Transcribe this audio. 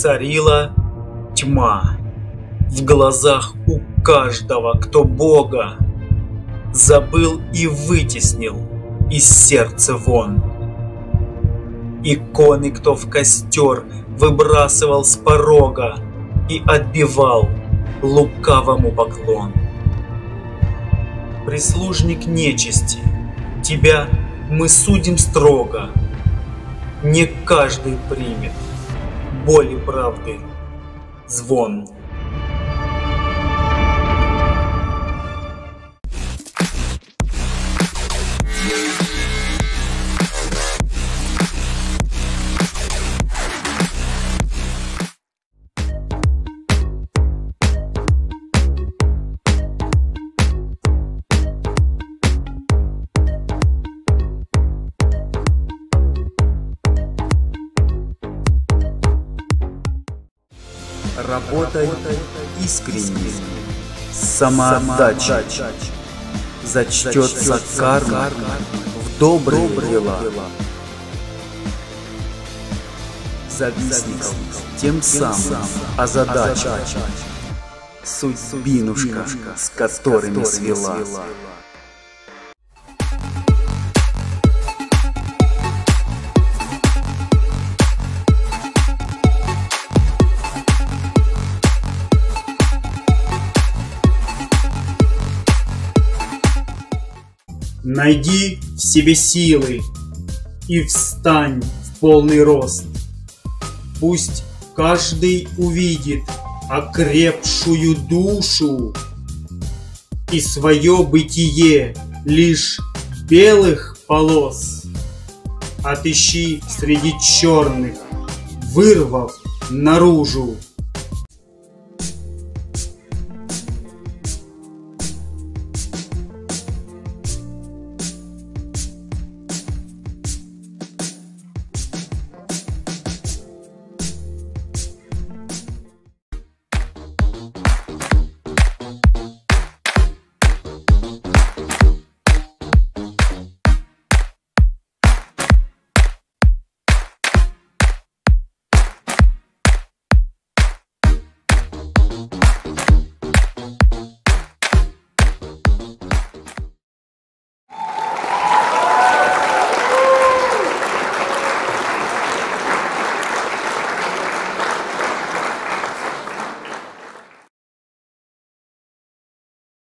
царила тьма в глазах у каждого, кто Бога забыл и вытеснил из сердца вон. Иконы, кто в костер выбрасывал с порога и отбивал лукавому поклон. Прислужник нечисти, тебя мы судим строго, не каждый примет боли правды звон. Работать искренне, самоотдача, зачтется карма в добрые дела. Завистник тем самым озадача, судьбинушка, с которыми свела. Найди в себе силы и встань в полный рост. Пусть каждый увидит окрепшую душу и свое бытие лишь белых полос. Отыщи среди черных, вырвав наружу